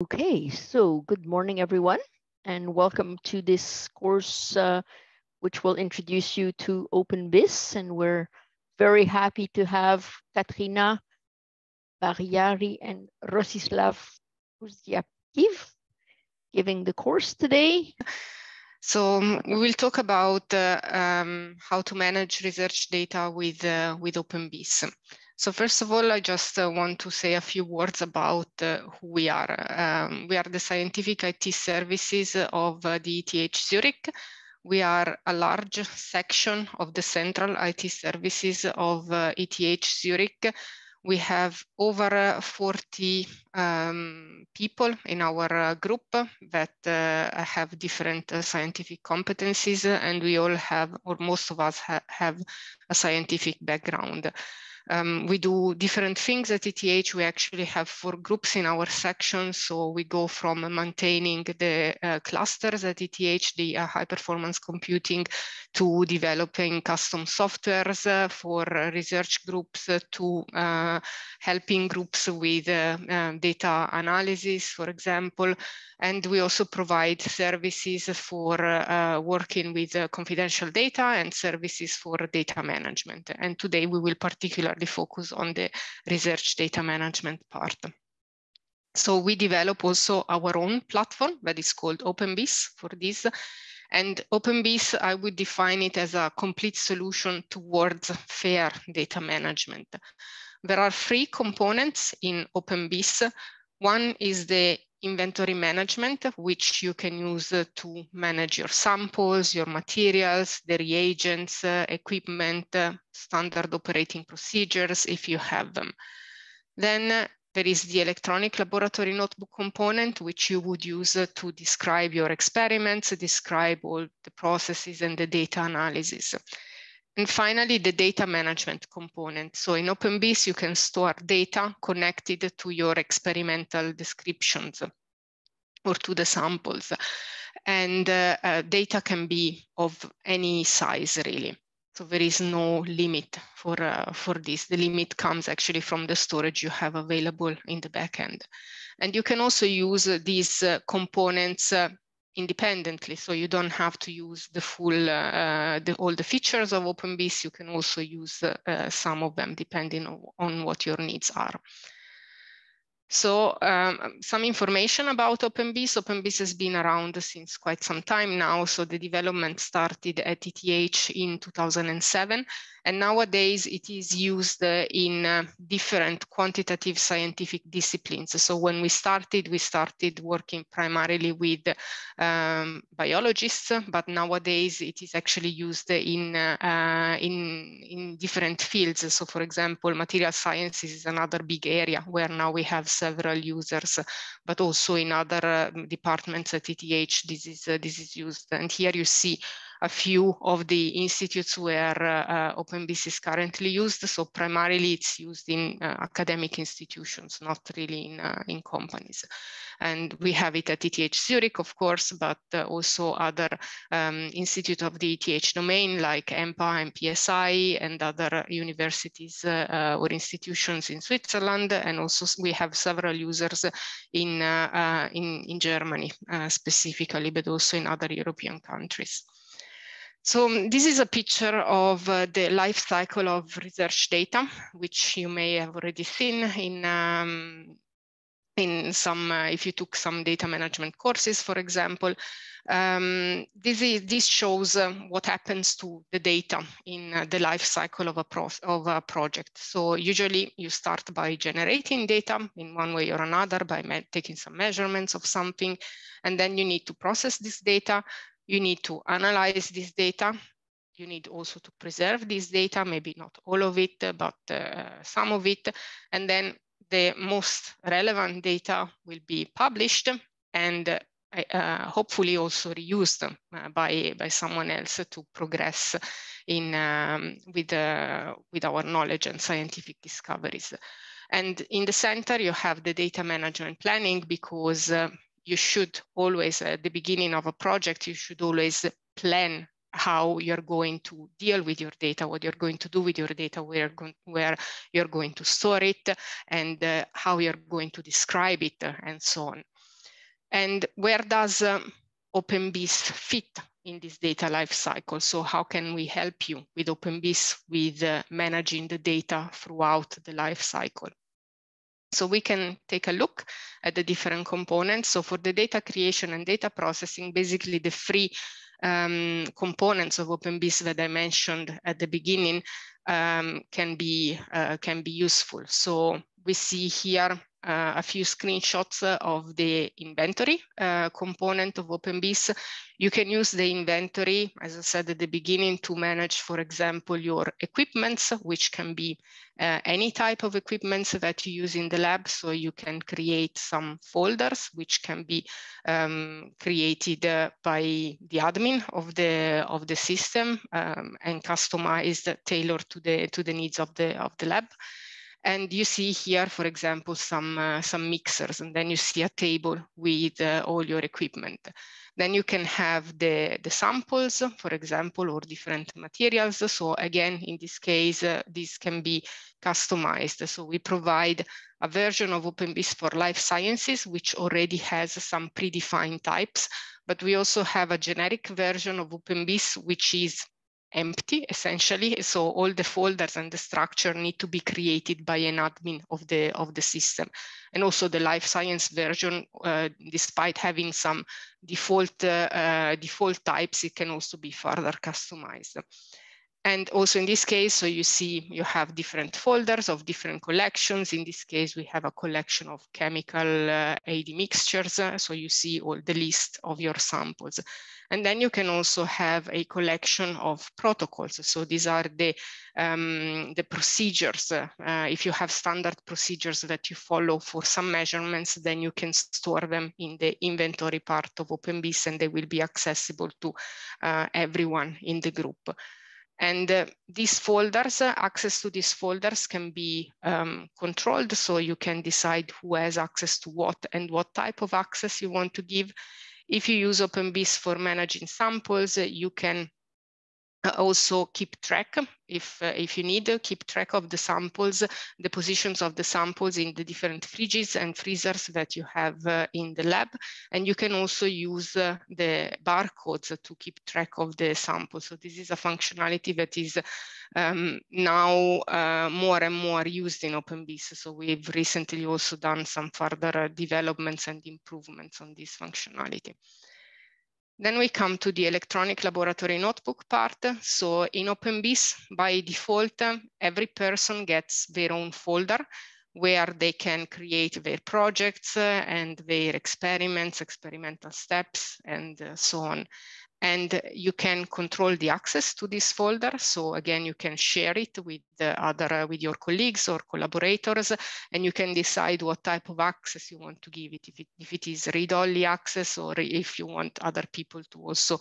Okay, so good morning, everyone, and welcome to this course, which will introduce you to OpenBIS. And we're very happy to have Caterina Barillari and Rostislav Kuziakiv giving the course today. So we will talk about how to manage research data with OpenBIS. So first of all, I just want to say a few words about who we are. We are the scientific IT services of the ETH Zurich. We are a large section of the central IT services of ETH Zurich. We have over 40 people in our group that have different scientific competencies, and we all have, or most of us have a scientific background. We do different things at ETH. We actually have 4 groups in our section. So we go from maintaining the clusters at ETH, the high performance computing, to developing custom softwares for research groups, to helping groups with data analysis, for example. And we also provide services for working with confidential data and services for data management. And today we will particularly focus on the research data management part. So we develop also our own platform that is called OpenBIS for this. And OpenBIS, I would define it as a complete solution towards fair data management. There are 3 components in OpenBIS. One is the inventory management, which you can use to manage your samples, your materials, the reagents, equipment, standard operating procedures, if you have them. Then there is the electronic laboratory notebook component, which you would use to describe your experiments, describe all the processes and the data analysis. And finally, the data management component. So in OpenBIS, you can store data connected to your experimental descriptions or to the samples. And data can be of any size, really. So there is no limit for this. The limit comes actually from the storage you have available in the backend. And you can also use these components independently, so you don't have to use the full, all the features of OpenBIS. You can also use some of them depending on what your needs are. So some information about OpenBIS. OpenBIS has been around since quite some time now. So the development started at ETH in 2007. And nowadays it is used in different quantitative scientific disciplines. So when we started working primarily with biologists, but nowadays it is actually used in different fields. So for example, material sciences is another big area where now we have several users, but also in other departments at ETH, this is used. And here you see a few of the institutes where OpenBIS is currently used. So primarily it's used in academic institutions, not really in companies. And we have it at ETH Zurich, of course, but also other institutes of the ETH domain like EMPA and PSI and other universities or institutions in Switzerland. And also we have several users in Germany specifically, but also in other European countries. So this is a picture of the life cycle of research data, which you may have already seen in some, if you took some data management courses, for example. This shows what happens to the data in the life cycle of a project. So usually you start by generating data in one way or another by taking some measurements of something, and then you need to process this data. You need to analyze this data. You need also to preserve this data, maybe not all of it, but some of it. And then the most relevant data will be published and hopefully also reused by someone else to progress in, with our knowledge and scientific discoveries. And in the center, you have the data management planning, because you should always, at the beginning of a project, you should always plan how you're going to deal with your data, what you're going to do with your data, where you're going to store it, and how you're going to describe it, and so on. And where does OpenBIS fit in this data lifecycle? So how can we help you with OpenBIS with managing the data throughout the lifecycle? So we can take a look at the different components. So for the data creation and data processing, basically the three components of OpenBIS that I mentioned at the beginning can be useful. So we see here a few screenshots of the inventory component of OpenBIS. You can use the inventory, as I said at the beginning, to manage, for example, your equipments, which can be any type of equipments that you use in the lab. So you can create some folders, which can be created by the admin of the system and customized, tailored to the needs of the lab. And you see here, for example, some mixers, and then you see a table with all your equipment. Then you can have the samples, for example, or different materials. So again, in this case, this can be customized. So we provide a version of OpenBIS for life sciences, which already has some predefined types, but we also have a generic version of OpenBIS, which is empty essentially. So all the folders and the structure need to be created by an admin of the system. And also the life science version, despite having some default types, it can also be further customized. And also in this case, so you see you have different folders of different collections. In this case, we have a collection of chemical AD mixtures. So you see all the list of your samples. And then you can also have a collection of protocols. So these are the procedures. If you have standard procedures that you follow for some measurements, then you can store them in the inventory part of OpenBIS, and they will be accessible to everyone in the group. And these folders, access to these folders can be controlled. So you can decide who has access to what and what type of access you want to give. If you use OpenBIS for managing samples, you can also keep track, if you need, keep track of the samples, the positions of the samples in the different fridges and freezers that you have in the lab. And you can also use the barcodes to keep track of the samples. So this is a functionality that is now more and more used in OpenBIS. So we've recently also done some further developments and improvements on this functionality. Then we come to the electronic laboratory notebook part. So in OpenBIS, by default, every person gets their own folder where they can create their projects and their experiments, experimental steps, and so on. And you can control the access to this folder. So again, you can share it with the other, with your colleagues or collaborators, and you can decide what type of access you want to give it. If it is read-only access, or if you want other people to also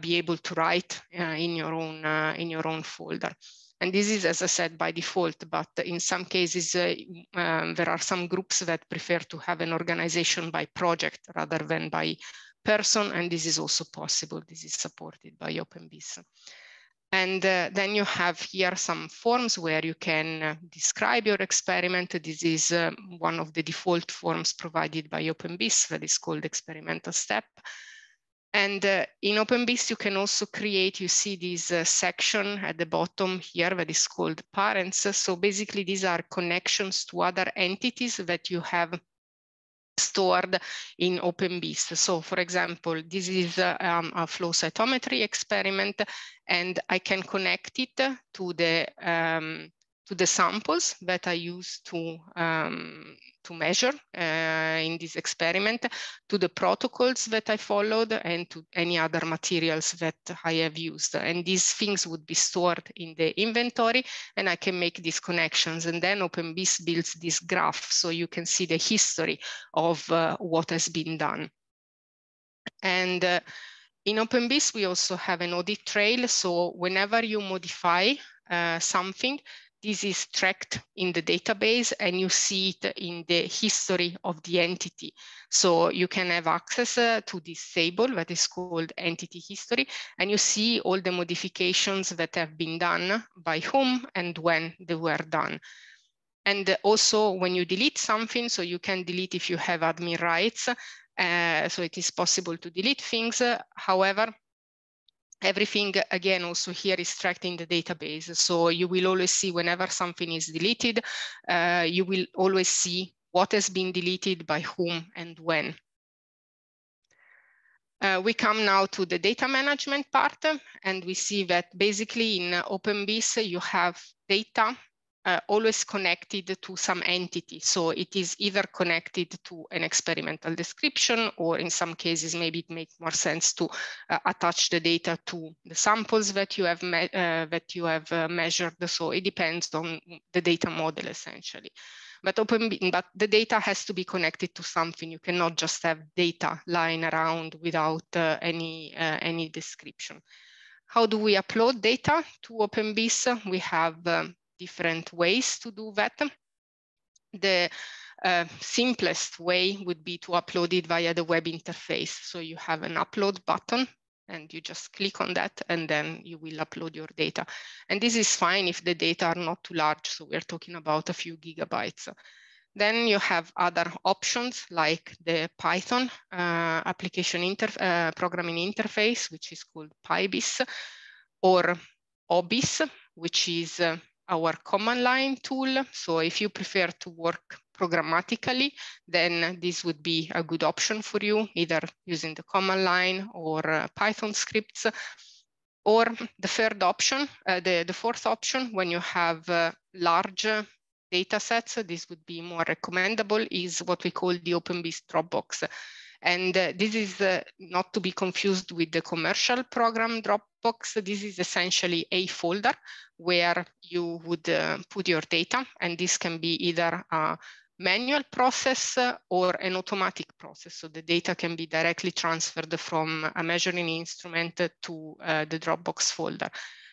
be able to write in your own folder. And this is, as I said, by default, but in some cases, there are some groups that prefer to have an organization by project rather than by person, and this is also possible. This is supported by OpenBIS. And then you have here some forms where you can describe your experiment. This is one of the default forms provided by OpenBIS that is called experimental step. And in OpenBIS, you can also create, you see this section at the bottom here that is called parents. So basically these are connections to other entities that you have stored in OpenBIS. So for example, this is a flow cytometry experiment, and I can connect it to the samples that I use to measure in this experiment, to the protocols that I followed, and to any other materials that I have used. And these things would be stored in the inventory, and I can make these connections. And then OpenBIS builds this graph, so you can see the history of what has been done. And in OpenBIS, we also have an audit trail. So whenever you modify something, this is tracked in the database, and you see it in the history of the entity. So you can have access to this table that is called entity history, and you see all the modifications that have been done by whom and when they were done. And also when you delete something, so you can delete if you have admin rights, So it is possible to delete things. However, everything, again, also here is tracked in the database. So you will always see whenever something is deleted, you will always see what has been deleted by whom and when. We come now to the data management part, and we see that basically in OpenBIS, you have data always connected to some entity. So it is either connected to an experimental description, or in some cases, maybe it makes more sense to attach the data to the samples that you have, measured. So it depends on the data model, essentially. But the data has to be connected to something. You cannot just have data lying around without any description. How do we upload data to OpenBIS? We have different ways to do that. The simplest way would be to upload it via the web interface. So you have an upload button, and you just click on that, and then you will upload your data. And this is fine if the data are not too large. So we're talking about a few gigabytes. Then you have other options like the Python application programming interface, which is called PyBIS, or OBIS, which is our command line tool. So if you prefer to work programmatically, then this would be a good option for you, either using the command line or Python scripts. Or the third option, the fourth option, when you have large data sets, this would be more recommendable, is what we call the OpenBIS Dropbox. And this is not to be confused with the commercial program Dropbox. This is essentially a folder where you would put your data. And this can be either a manual process or an automatic process. So the data can be directly transferred from a measuring instrument to the Dropbox folder.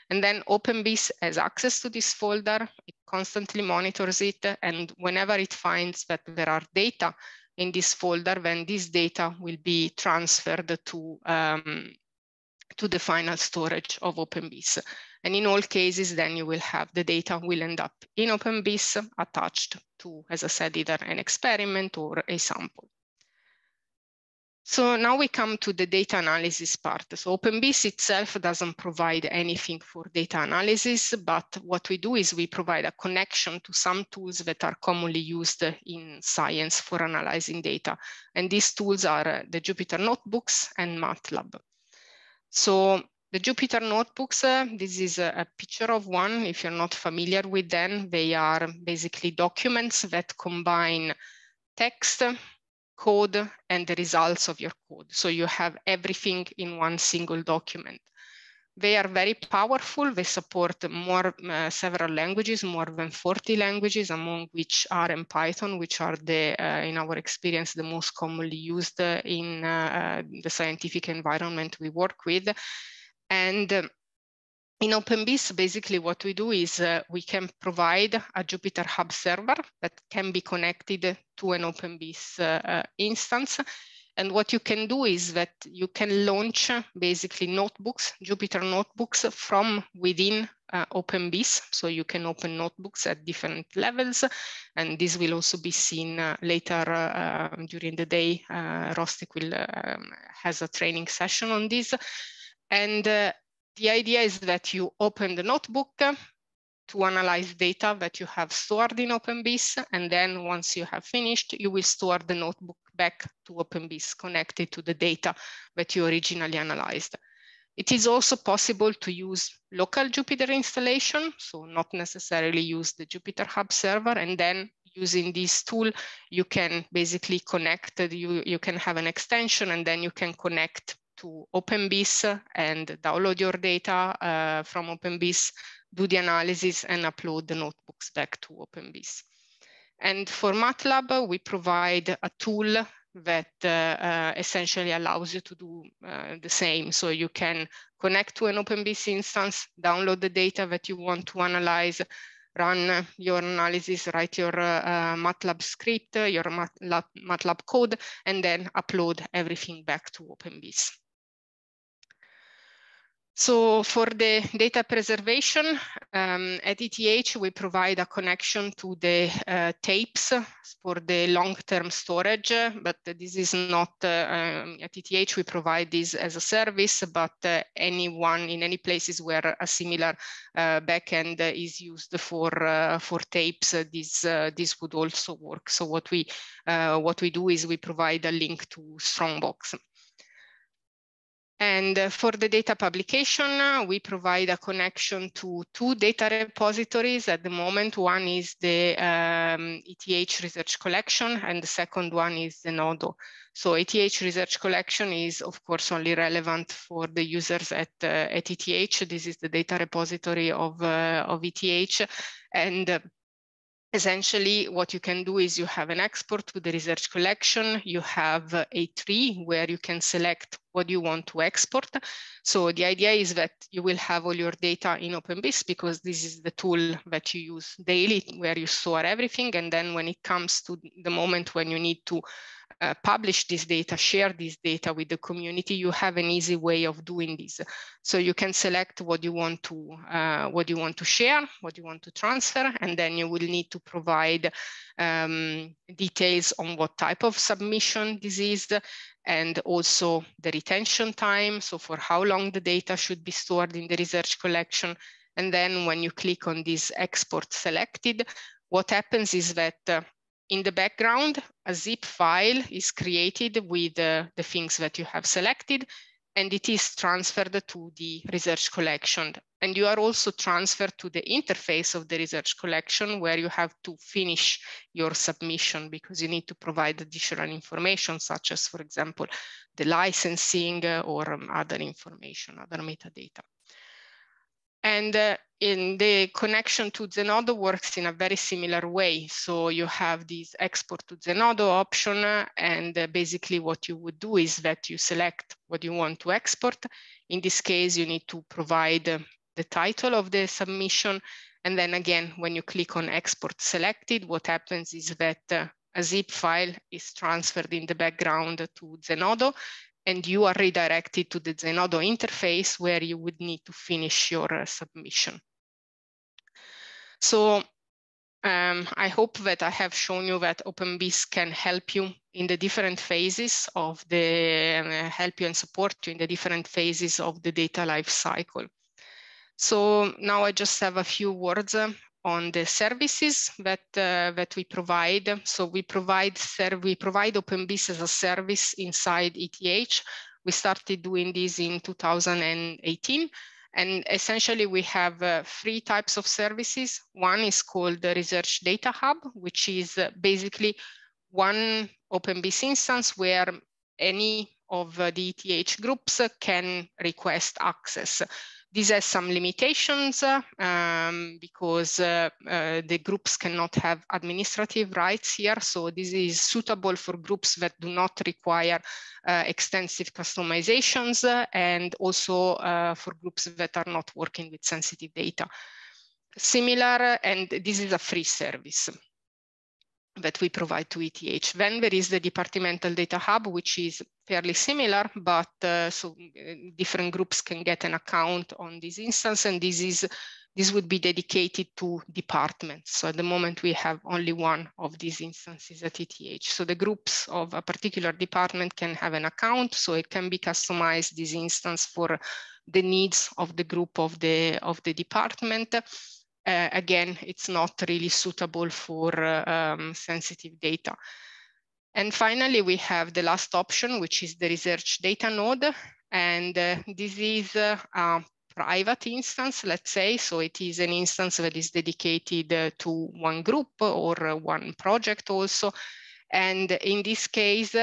And then OpenBIS has access to this folder. It constantly monitors it. And whenever it finds that there are data in this folder, then this data will be transferred to the final storage of OpenBIS. And in all cases, then you will have the data will end up in OpenBIS attached to, as I said, either an experiment or a sample. So now we come to the data analysis part. So OpenBIS itself doesn't provide anything for data analysis, but what we do is we provide a connection to some tools that are commonly used in science for analyzing data. And these tools are the Jupyter Notebooks and MATLAB. So the Jupyter Notebooks, this is a picture of one. If you're not familiar with them, they are basically documents that combine text, code, and the results of your code. So you have everything in one single document. They are very powerful. They support several languages, more than 40 languages, among which R and Python, which are in our experience, the most commonly used in the scientific environment we work with. And in OpenBIS, basically what we do is we can provide a Jupyter Hub server that can be connected to an OpenBIS instance. And what you can do is that you can launch basically notebooks, Jupyter Notebooks from within OpenBIS. So you can open notebooks at different levels. And this will also be seen later during the day. Rostik will has a training session on this. And the idea is that you open the notebook to analyze data that you have stored in OpenBIS. And then once you have finished, you will store the notebook back to OpenBIS connected to the data that you originally analyzed. It is also possible to use local Jupyter installation, so not necessarily use the Jupyter Hub server. And then using this tool, you can basically connect, you can have an extension, and then you can connect to OpenBIS and download your data from OpenBIS, do the analysis, and upload the notebooks back to OpenBIS. And for MATLAB, we provide a tool that essentially allows you to do the same. So you can connect to an OpenBIS instance, download the data that you want to analyze, run your analysis, write your MATLAB script, your MATLAB code, and then upload everything back to OpenBIS. So for the data preservation, at ETH, we provide a connection to the tapes for the long-term storage, but this is not, at ETH, we provide this as a service, but anyone in any places where a similar backend is used for tapes, this would also work. So what we do is we provide a link to Strongbox. And for the data publication, we provide a connection to two data repositories at the moment. One is the ETH Research Collection, and the second one is Zenodo. So ETH Research Collection is, of course, only relevant for the users at ETH. This is the data repository of ETH. And essentially, what you can do is you have an export to the research collection, you have a tree where you can select what you want to export. So the idea is that you will have all your data in OpenBIS because this is the tool that you use daily where you store everything. And then when it comes to the moment when you need to publish this data, share this data with the community, you have an easy way of doing this. So you can select what you want to share, what you want to transfer, and then you will need to provide details on what type of submission this is, and also the retention time. So for how long the data should be stored in the research collection. And then when you click on this export selected, what happens is that in the background, a zip file is created with the things that you have selected, and it is transferred to the research collection. And you are also transferred to the interface of the research collection where you have to finish your submission because you need to provide additional information such as, for example, the licensing or other information, other metadata. And in the connection to Zenodo works in a very similar way. So you have this export to Zenodo option, and basically what you would do is that you select what you want to export. In this case, you need to provide the title of the submission. And then again, when you click on export selected, what happens is that a zip file is transferred in the background to Zenodo, and you are redirected to the Zenodo interface where you would need to finish your submission. So I hope that I have shown you that OpenBIS can help you in the different phases of the, help you and support you in the different phases of the data life cycle. So now I just have a few words on the services that that we provide. So we provide OpenBIS as a service inside ETH. We started doing this in 2018, and essentially we have three types of services. One is called the Research Data Hub, which is basically one OpenBIS instance where any of the ETH groups can request access. This has some limitations because the groups cannot have administrative rights here. So this is suitable for groups that do not require extensive customizations and also for groups that are not working with sensitive data. Similar, and this is a free service that we provide to ETH. Then there is the Departmental Data Hub, which is fairly similar, but so different groups can get an account on this instance, and this would be dedicated to departments. So at the moment we have only one of these instances at ETH. So the groups of a particular department can have an account, so it can be customized, this instance, for the needs of the group of the department. Again, it's not really suitable for sensitive data. And finally, we have the last option, which is the Research Data Node. And this is a private instance, let's say. So it is an instance that is dedicated to one group or one project also. And in this case,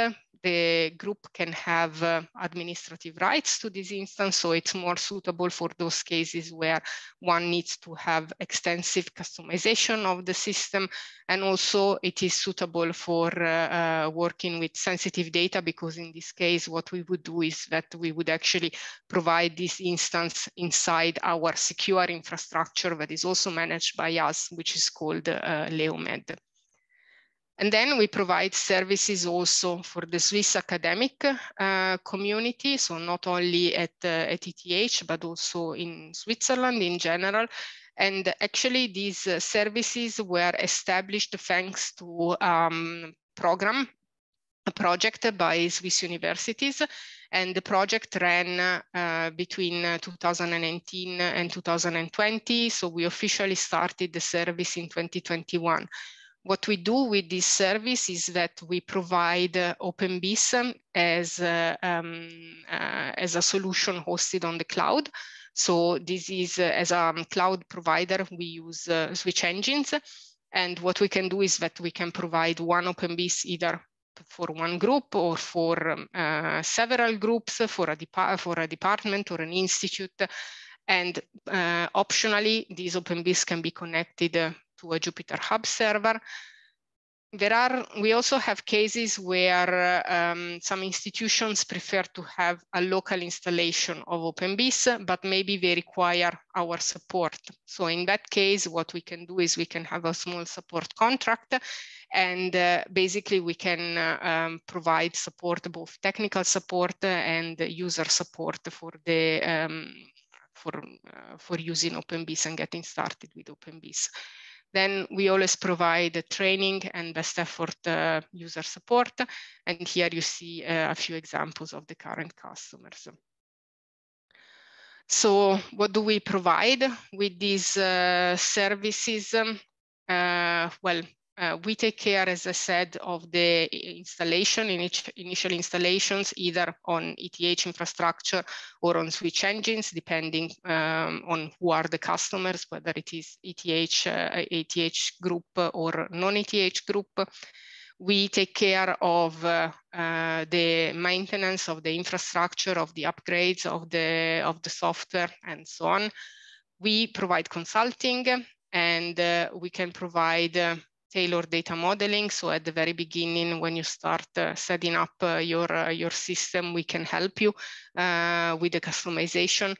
the group can have administrative rights to this instance, so it's more suitable for those cases where one needs to have extensive customization of the system, and also it is suitable for working with sensitive data, because in this case what we would do is that we would actually provide this instance inside our secure infrastructure that is also managed by us, which is called LeoMed. And then we provide services also for the Swiss academic community. So not only at ETH, but also in Switzerland in general. And actually these services were established thanks to a project by Swiss universities. And the project ran between 2019 and 2020. So we officially started the service in 2021. What we do with this service is that we provide OpenBIS as a solution hosted on the cloud. So this is, as a cloud provider, we use switch engines. And what we can do is that we can provide one OpenBIS either for one group or for several groups, for a department or an institute. And optionally, these OpenBIS can be connected to a Jupyter Hub server. We also have cases where some institutions prefer to have a local installation of OpenBIS, but maybe they require our support. So in that case, what we can do is we can have a small support contract, and basically we can provide support, both technical support and user support for using OpenBIS and getting started with OpenBIS. Then we always provide training and best effort user support. And here you see a few examples of the current customers. So what do we provide with these services? We take care, as I said, of the installation, initial installations, either on ETH infrastructure or on switch engines, depending on who are the customers, whether it is ETH group or non-ETH group. We take care of the maintenance of the infrastructure, of the upgrades of the software, and so on. We provide consulting, and we can provide tailored data modeling. So at the very beginning, when you start setting up your system, we can help you with the customization.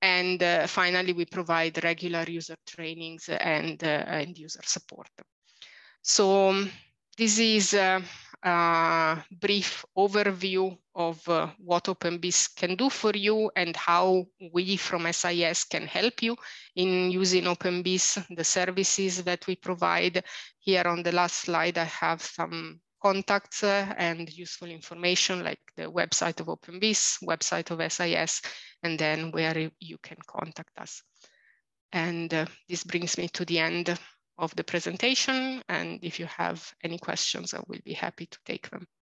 And finally, we provide regular user trainings and user support. So this is a brief overview of what OpenBIS can do for you and how we from SIS can help you in using OpenBIS, the services that we provide. Here on the last slide, I have some contacts and useful information like the website of OpenBIS, website of SIS, and then where you can contact us. And this brings me to the end of the presentation, and if you have any questions, I will be happy to take them.